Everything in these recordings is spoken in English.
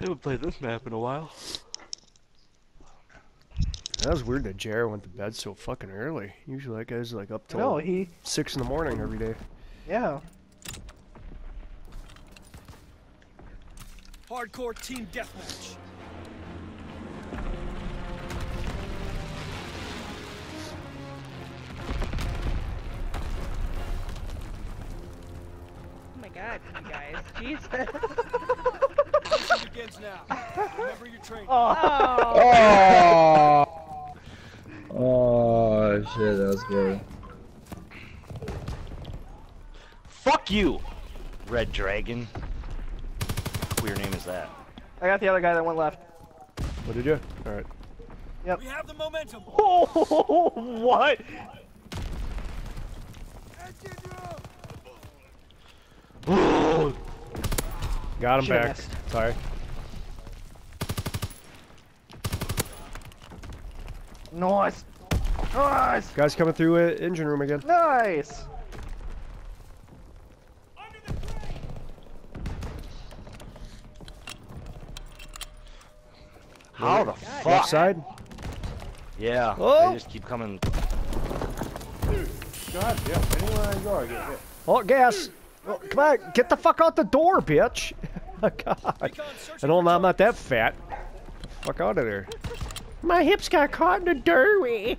They haven't played this map in a while. That was weird that Jared went to bed so fucking early. Usually that guy's like up till 6 in the morning every day. Yeah. Hardcore team deathmatch. Oh my god, you guys. Jesus. It begins now. Remember your training. Oh. Oh shit, that was good. Fuck you, Red Dragon. What your name is that? I got the other guy that went left. What did you? All right. Yep. We have the momentum. Oh, what? Got him back. Missed. Sorry. Nice. Nice. Guys coming through engine room again. Nice. How the fuck? Left side? Yeah. Oh. They just keep coming. God, yeah. Anywhere I go, I get hit. Oh, gas. Oh, come on, get the fuck out the door, bitch. God. I'm not that fat. Get the fuck out of there. My hips got caught in a derby.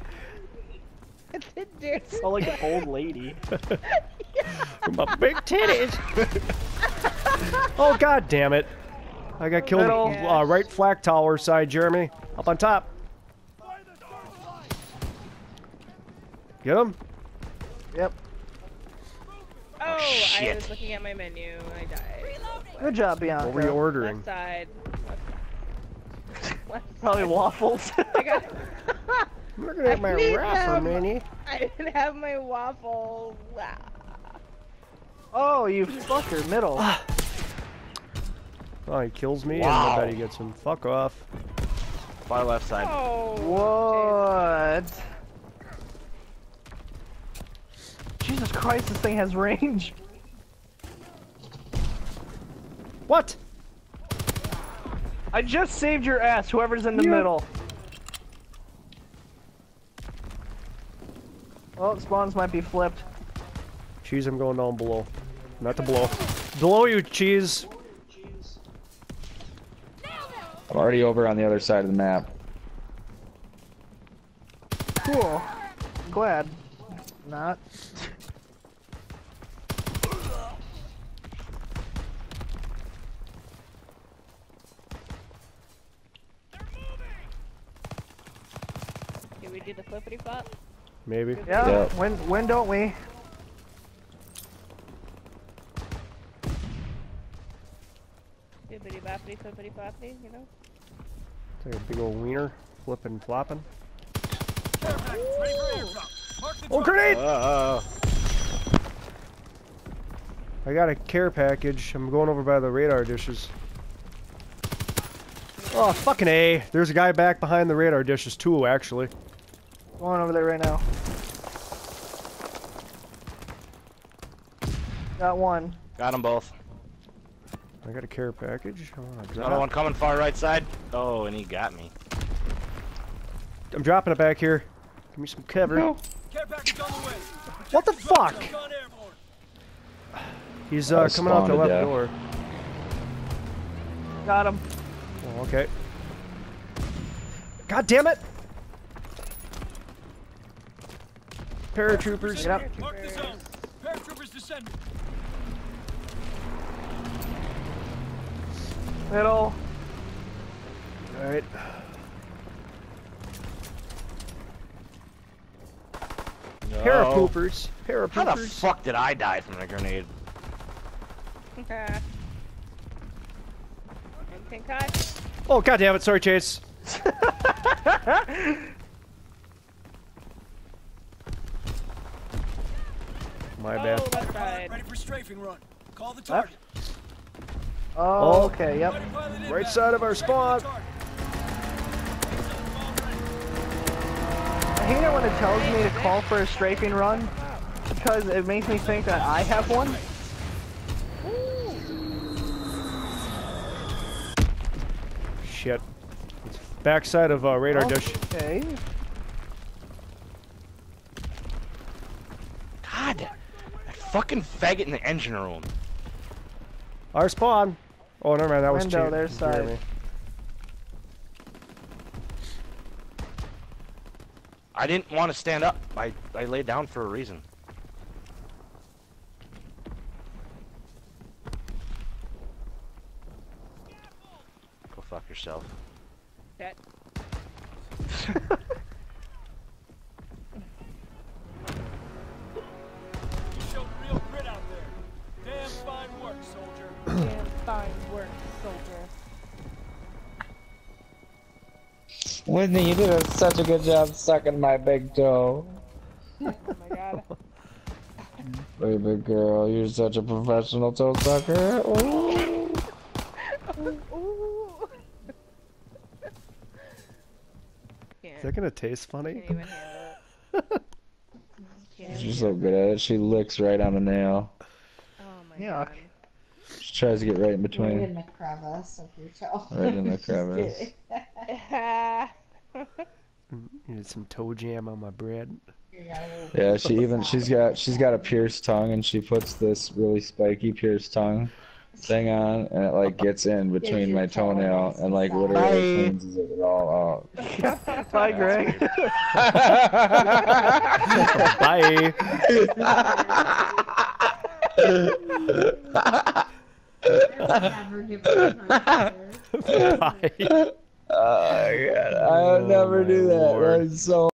It's all like an old lady. My big titties. Oh, god damn it. I got killed right flak tower side, Jeremy. Up on top. Get him? Yep. Oh, shit. I was looking at my menu. I died. Good job, Bianca. What were you ordering? Left side. Probably waffles. I got... I'm looking at my wrapper, Minnie. I didn't have my waffle. Oh, you fucker, middle. Oh, he kills me and I bet he gets him. Fuck off. By left side. Oh, what? Jesus Christ, this thing has range. What? I just saved your ass, whoever's in the middle. Oh, spawns might be flipped. Cheese, I'm going down below. Not to blow. Below you, Cheese. I'm already over on the other side of the map. Cool. Glad. Not. Do the flippity flop? Maybe. Yeah, yeah. When don't we? Flippity boppity, flippity floppity, you know? It's like a big old wiener, flipping flopping. Oh, grenade! I got a care package. I'm going over by the radar dishes. Oh, fucking A. There's a guy back behind the radar dishes, too, actually. Going over there right now. Got one. Got them both. I got a care package. Another one coming far right side. Oh, and he got me. I'm dropping it back here. Give me some cover. No. Care package on the way. What the fuck? He's coming out the left door. Got him. Oh, okay. God damn it! Paratroopers, get up. Paratroopers descend. Middle. Alright. No. Parapoopers. Parapoopers. How the fuck did I die from the grenade? Oh, god damn it. Sorry, Chase. My bad. Right. Ready for strafing run. Call the target. Oh, okay, yep. Right side of our spawn. I hate it when it tells me to call for a strafing run because it makes me think that I have one. shit. It's backside of radar dish. Okay. God, that fucking faggot in the engine room. Our spawn. Oh, never mind. That was Chase. Their side. I didn't want to stand up. I laid down for a reason. Go fuck yourself. That. Whitney, you did such a good job sucking my big toe. Oh my god. Baby girl, you're such a professional toe sucker. Ooh. Ooh. Is that gonna taste funny? Can't even handle it. She's so good at it. She licks right on the nail. Oh my god. She tries to get right in between. Right in the crevice of your toe. Right in the crevice. Need some toe jam on my bread. Yeah, she's got a pierced tongue, and she puts this really spiky pierced tongue thing on, and it like gets in between my toenail and like literally cleanses it all out. Bye, Greg. Bye. Bye. Oh, God. I would never do that. Lord. That was so